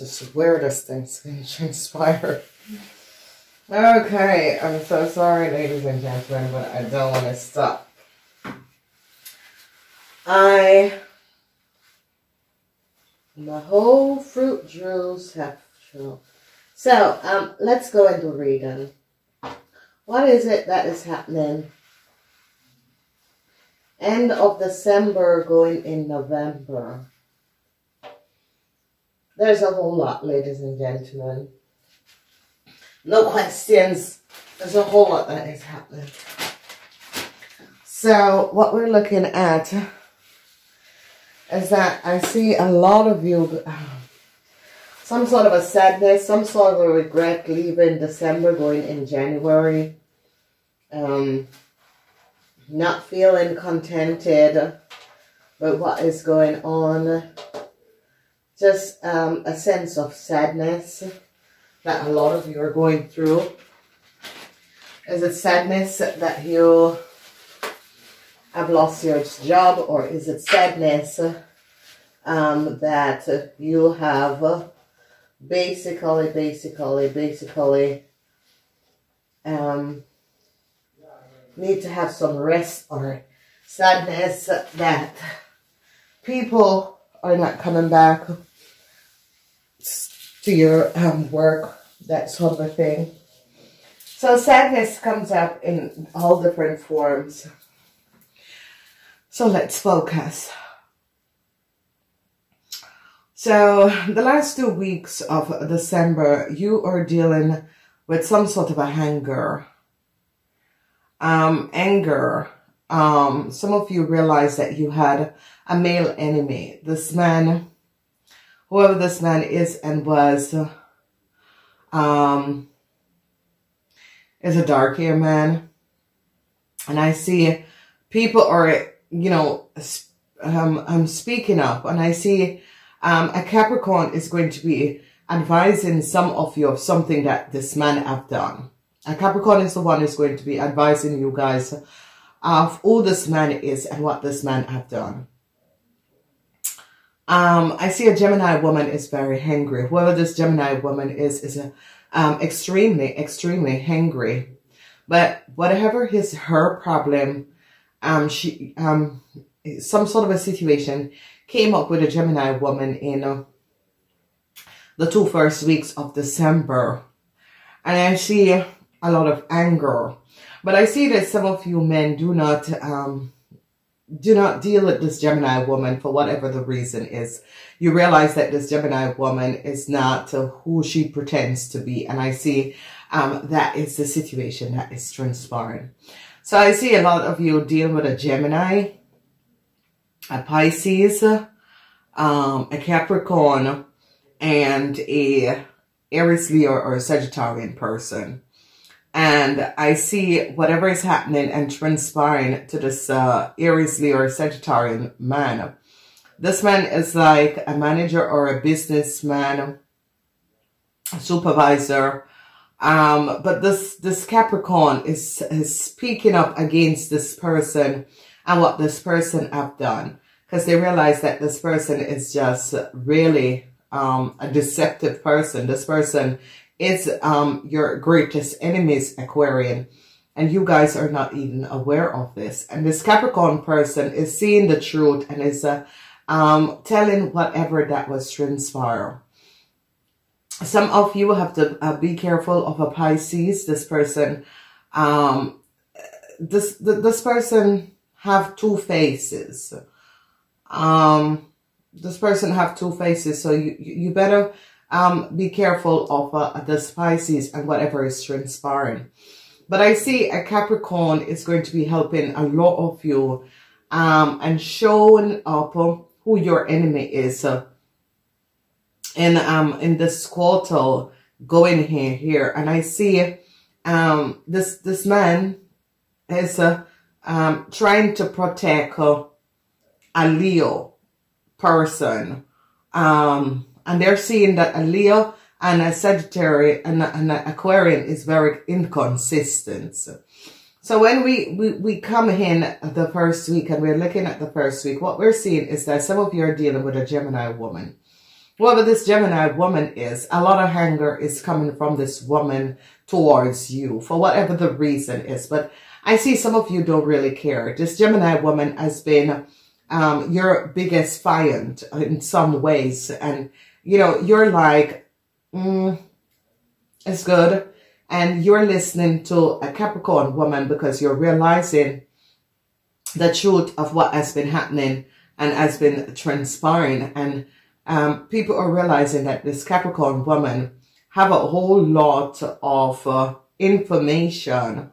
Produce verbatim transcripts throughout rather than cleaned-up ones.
just the weirdest things can transpire. Okay, I'm so sorry, ladies and gentlemen, but I don't want to stop. I, the whole fruit juice have shown. So, um, let's go into reading. What is it that is happening? End of December going in November. There's a whole lot, ladies and gentlemen. No questions. There's a whole lot that is happening. So what we're looking at is that I see a lot of you, some sort of a sadness, some sort of a regret leaving December, going in January. Um, not feeling contented with what is going on. Just um, a sense of sadness that a lot of you are going through. Is it sadness that you have lost your job, or is it sadness um, that you have basically, basically, basically um, need to have some rest, or sadness that people are not coming back to your um, work, that sort of a thing. So sadness comes up in all different forms. So let's focus. So the last two weeks of December, you are dealing with some sort of a anger. Um, anger. Um, some of you realize that you had a male enemy. This man, whoever this man is and was, um, is a dark-haired man. And I see people are, you know, um, I'm speaking up, and I see Um, a Capricorn is going to be advising some of you of something that this man have done. A Capricorn is the one who's going to be advising you guys of who this man is and what this man have done. Um, I see a Gemini woman is very hangry. Whoever this Gemini woman is, is a, um, extremely, extremely hangry. But whatever his, her problem, um, she, um, some sort of a situation came up with a Gemini woman in uh, the two first weeks of December. And I see a lot of anger. But I see that some of you men do not um, do not deal with this Gemini woman for whatever the reason is. You realize that this Gemini woman is not uh, who she pretends to be. And I see um, that is the situation that is transpiring. So I see a lot of you dealing with a Gemini, a Pisces, um, a Capricorn, and a Aries, Leo, or a Sagittarian person. And I see whatever is happening and transpiring to this uh, Aries, Leo, or Sagittarian man. This man is like a manager or a businessman, a supervisor. Um, but this, this Capricorn is, is speaking up against this person and what this person have done, because they realize that this person is just really um, a deceptive person. This person is um, your greatest enemy's Aquarian, and you guys are not even aware of this. And this Capricorn person is seeing the truth and is uh, um, telling whatever that was transpired. Some of you have to uh, be careful of a Pisces. This person, um, this th this person. have two faces. Um, this person have two faces, so you you better um, be careful of uh, the Pisces and whatever is transpiring. But I see a Capricorn is going to be helping a lot of you um, and showing up who your enemy is. So, and um, in this quarter going here here, and I see um, this this man is a uh, Um, trying to protect uh, a Leo person. Um, and they're seeing that a Leo and a Sagittarius and an Aquarian is very inconsistent. So when we, we, we come in the first week and we're looking at the first week, what we're seeing is that some of you are dealing with a Gemini woman. Whoever this Gemini woman is, a lot of anger is coming from this woman towards you for whatever the reason is. But I see some of you don't really care. This Gemini woman has been um, your biggest fiend in some ways. And, you know, you're like, mm, it's good. And you're listening to a Capricorn woman because you're realizing the truth of what has been happening and has been transpiring. And um, people are realizing that this Capricorn woman have a whole lot of uh, information.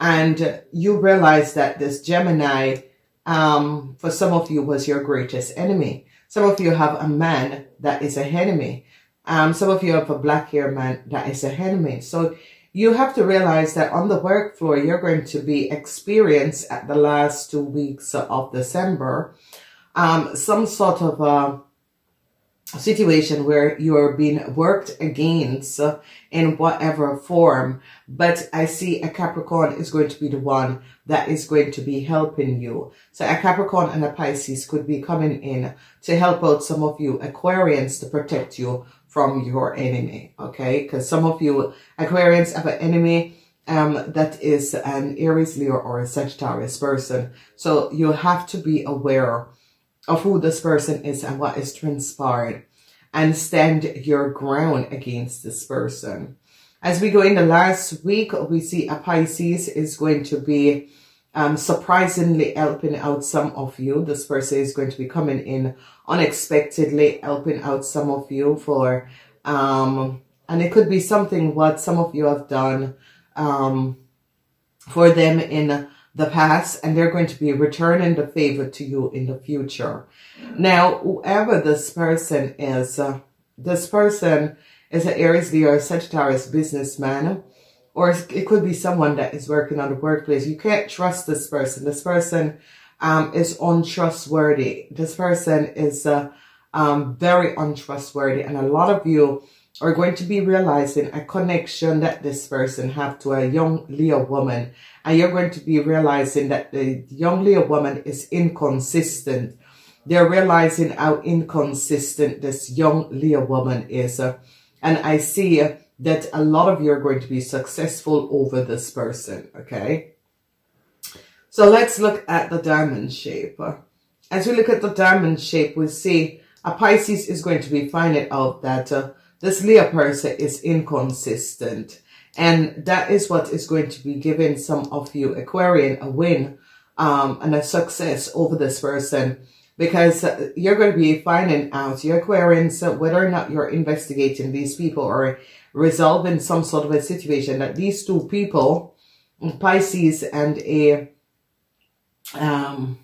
And you realize that this Gemini, um, for some of you, was your greatest enemy. Some of you have a man that is a enemy. Um, some of you have a black-haired man that is a enemy. So you have to realize that on the work floor, you're going to be experienced at the last two weeks of December, um, some sort of a situation where you are being worked against in whatever form. But I see a Capricorn is going to be the one that is going to be helping you. So a Capricorn and a Pisces could be coming in to help out some of you Aquarians to protect you from your enemy, okay? Because some of you Aquarians have an enemy um, that is an Aries, Leo, or a Sagittarius person. So you have to be aware of who this person is and what is transpired, and stand your ground against this person. As we go in the last week, we see a Pisces is going to be Um, surprisingly helping out some of you. This person is going to be coming in unexpectedly, helping out some of you for, um, and it could be something what some of you have done, um, for them in the past, and they're going to be returning the favor to you in the future. Now, whoever this person is, uh, this person is an Aries, Leo, Sagittarius businessman. Or it could be someone that is working on the workplace. You can't trust this person. This person um, is untrustworthy. This person is uh, um, very untrustworthy. And a lot of you are going to be realizing a connection that this person have to a young Leo woman. And you're going to be realizing that the young Leo woman is inconsistent. They're realizing how inconsistent this young Leo woman is. Uh, and I see... Uh, that a lot of you are going to be successful over this person, okay? So let's look at the diamond shape. As we look at the diamond shape, we see a Pisces is going to be finding out that uh, this Leo person is inconsistent. And that is what is going to be giving some of you Aquarian a win um, and a success over this person. Because you're going to be finding out, your Aquarians, whether or not you're investigating these people or resolving some sort of a situation, that these two people, Pisces and a um,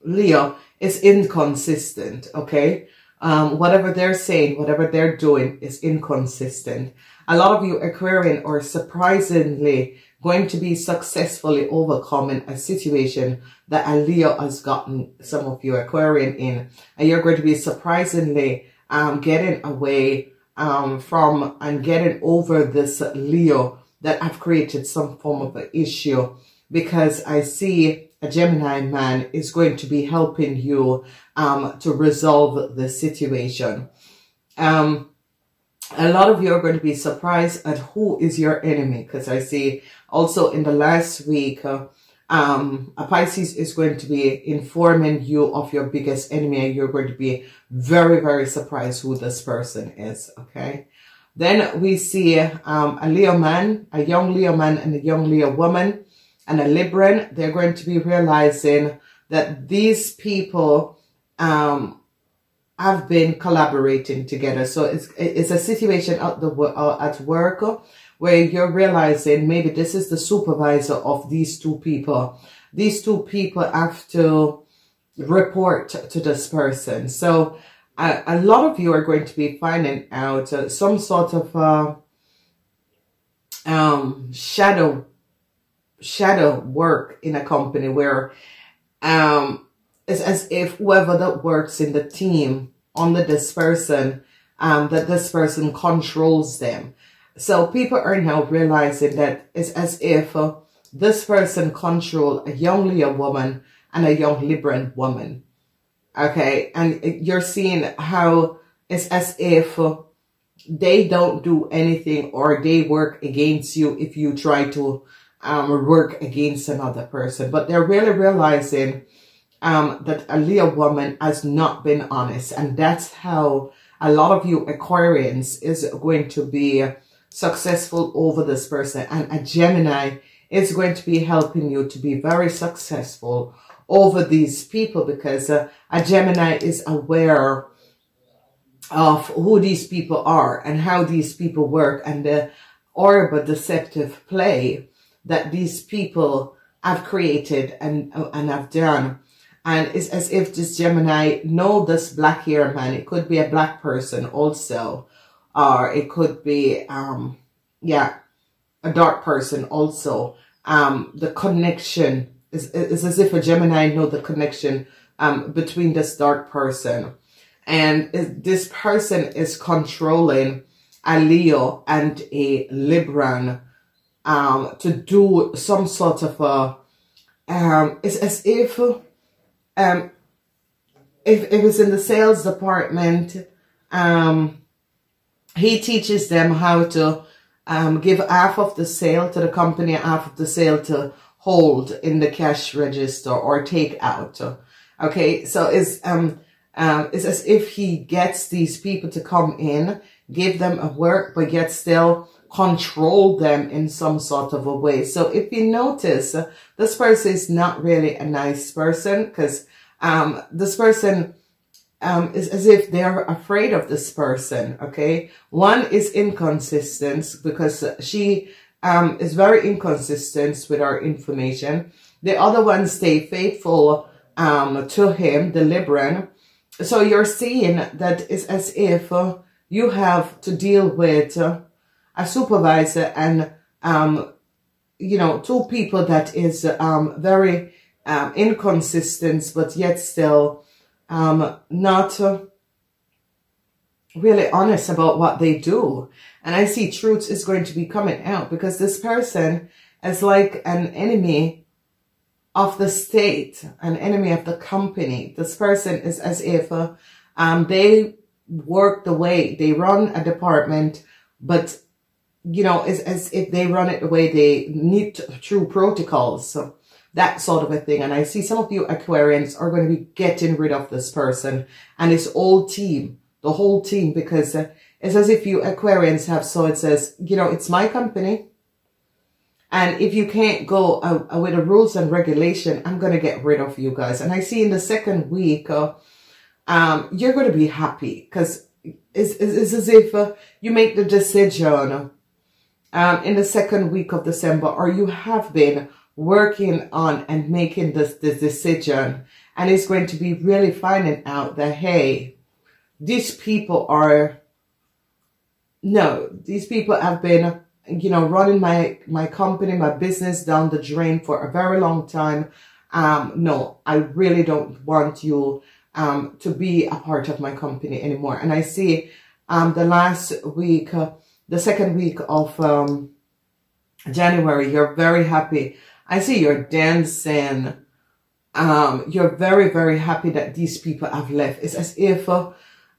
Leo, is inconsistent, okay? Um, whatever they're saying, whatever they're doing is inconsistent. A lot of you Aquarian are surprisingly going to be successfully overcoming a situation that a Leo has gotten some of you Aquarian in. And you're going to be surprisingly um, getting away um, from and getting over this Leo that have created some form of an issue. Because I see a Gemini man is going to be helping you um, to resolve the situation. Um, a lot of you are going to be surprised at who is your enemy. Because I see also in the last week, uh, um, a Pisces is going to be informing you of your biggest enemy. And you're going to be very, very surprised who this person is. Okay. Then we see um, a Leo man, a young Leo man and a young Leo woman. And a Libran, they're going to be realizing that these people um, have been collaborating together. So it's it's a situation at the uh, at work where you're realizing maybe this is the supervisor of these two people. These two people have to report to this person. So a, a lot of you are going to be finding out uh, some sort of uh, um, shadow. shadow work in a company where um it's as if whoever that works in the team under this person um that this person controls them. So people are now realizing that it's as if uh, this person controls a young Leo woman and a young Libran woman, okay? And you're seeing how It's as if they don't do anything, or they work against you if you try to um, work against another person. But they're really realizing um, that a Leo woman has not been honest. And that's how a lot of you Aquarians is going to be successful over this person. And a Gemini is going to be helping you to be very successful over these people, because uh, a Gemini is aware of who these people are and how these people work, and the orb deceptive play that these people have created and and have done. And it's as if this Gemini know this black hair man. It could be a black person also, or it could be um yeah a dark person also. Um the connection is it's as if a Gemini know the connection um between this dark person. And this person is controlling a Leo and a Libran um, to do some sort of a, um, it's as if, um, if, if it's in the sales department, um, he teaches them how to um, give half of the sale to the company, half of the sale to hold in the cash register or take out. Okay, so it's, um, Um, it's as if he gets these people to come in, give them a work, but yet still control them in some sort of a way. So if you notice, uh, this person is not really a nice person, because um, this person um, is as if they're afraid of this person, okay? One is inconsistent, because she um, is very inconsistent with our information. The other one stay faithful um, to him, the Libran. So you're seeing that it's as if uh, you have to deal with uh, a supervisor and, um, you know, two people that is um, very um, inconsistent, but yet still um, not uh, really honest about what they do. And I see truth is going to be coming out, because this person is like an enemy of the state, an enemy of the company. This person is as if uh, um, they work the way they run a department, but, you know, it's as if they run it the way they need to, through protocols, so that sort of a thing. And I see some of you Aquarians are going to be getting rid of this person and his whole team, the whole team, because uh, it's as if you Aquarians have, so it says, you know, it's my company. And if you can't go uh, with the rules and regulation, I'm going to get rid of you guys. And I see in the second week, uh, um, you're going to be happy, because it's, it's as if uh, you make the decision um, in the second week of December, or you have been working on and making this, this decision. And it's going to be really finding out that, hey, these people are, no, these people have been, you know, running my, my company, my business down the drain for a very long time. Um, no, I really don't want you, um, to be a part of my company anymore. And I see, um, the last week, uh, the second week of, um, January, you're very happy. I see you're dancing. Um, you're very, very happy that these people have left. It's as if, uh,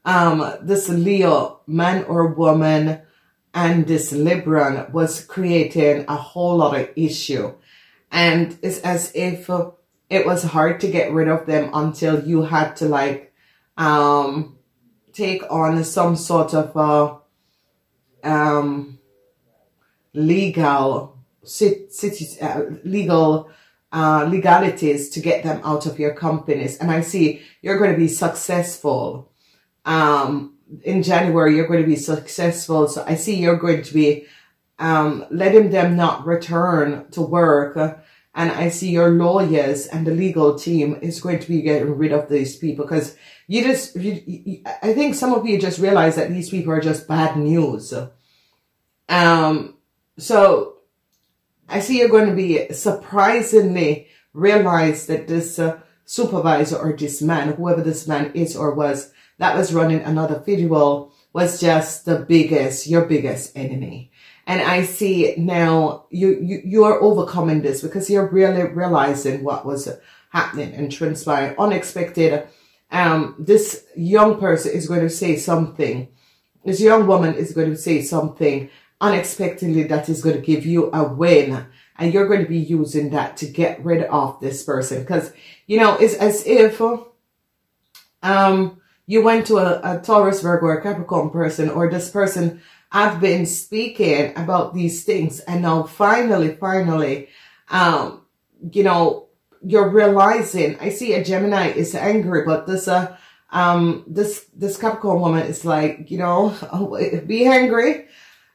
um, this Leo man or woman, and this Libran was creating a whole lot of issue. And it's as if it was hard to get rid of them until you had to, like, um, take on some sort of a, um, legal, uh, legal, uh, legalities to get them out of your companies. And I see you're going to be successful. Um, in January, you're going to be successful. So I see you're going to be um, letting them not return to work. And I see your lawyers and the legal team is going to be getting rid of these people, because you just, you, you, I think some of you just realize that these people are just bad news. Um, so I see you're going to be surprisingly realize that this uh, supervisor or this man, whoever this man is or was, that was running another video, was just the biggest, your biggest enemy. And I see now you, you, you are overcoming this, because you're really realizing what was happening and transpiring, unexpected um, this young person is going to say something. This young woman is going to say something unexpectedly that is going to give you a win. And you're going to be using that to get rid of this person. Because, you know, it's as if um, you went to a, a Taurus, Virgo, or Capricorn person, or this person I've been speaking about these things. And now finally, finally, um, you know, you're realizing, I see a Gemini is angry, but this, uh, um, this, this Capricorn woman is like, you know, be angry.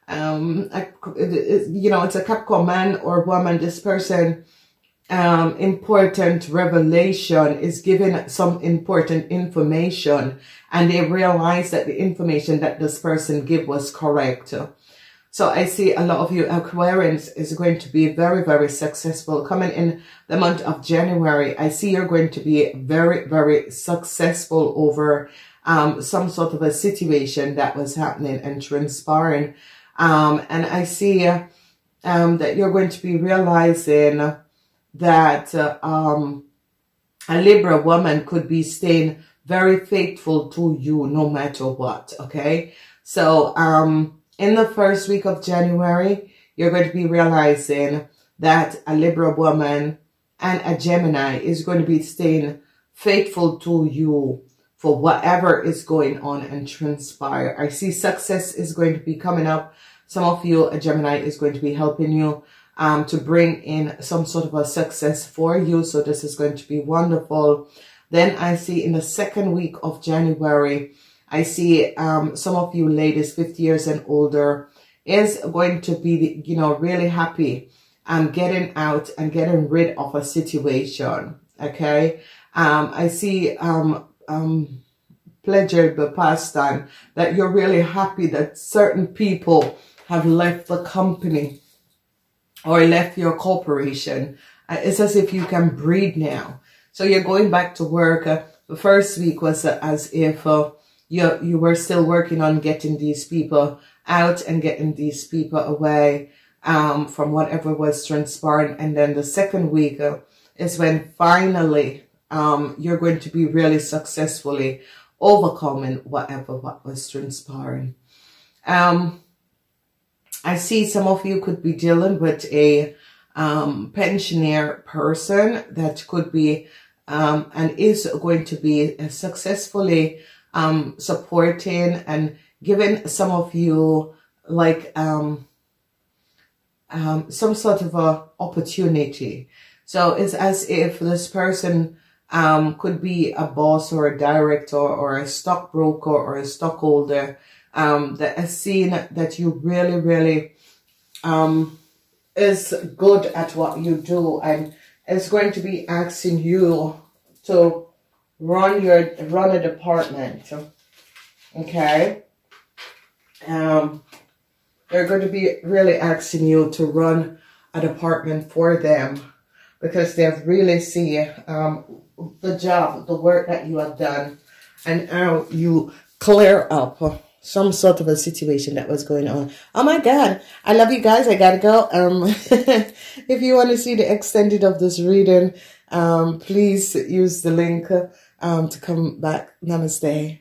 Um, I, you know, it's a Capricorn man or woman. This person, um, important revelation is giving some important information, and they realize that the information that this person gave was correct. So I see a lot of you Aquarians is going to be very, very successful coming in the month of January. I see you're going to be very, very successful over, um, some sort of a situation that was happening and transpiring. Um, and I see um, that you're going to be realizing that uh, um, a Libra woman could be staying very faithful to you no matter what, okay? So um, in the first week of January, you're going to be realizing that a Libra woman and a Gemini is going to be staying faithful to you for whatever is going on and transpire. I see success is going to be coming up. Some of you, a Gemini is going to be helping you um, to bring in some sort of a success for you. So this is going to be wonderful. Then I see in the second week of January, I see um, some of you ladies fifty years and older is going to be, you know, really happy and getting out and getting rid of a situation. Okay. Um, I see um, um, pleasurable pastime that you're really happy that certain people have left the company or left your corporation. Uh, it's as if you can breathe now. So you're going back to work. Uh, the first week was uh, as if uh, you, you were still working on getting these people out and getting these people away um, from whatever was transpiring. And then the second week uh, is when finally um, you're going to be really successfully overcoming whatever what was transpiring. Um, I see some of you could be dealing with a um, pensioner person that could be um, and is going to be successfully um, supporting and giving some of you like um, um, some sort of a opportunity. So it's as if this person um, could be a boss or a director or a stockbroker or a stockholder. Um, that has seen that you really, really, um, is good at what you do and is going to be asking you to run your, run a department. Okay. Um, they're going to be really asking you to run a department for them because they've really seen, um, the job, the work that you have done and how you clear up some sort of a situation that was going on. Oh my God. I love you guys. I gotta go. Um, if you want to see the extended of this reading, um, please use the link, um, to come back. Namaste.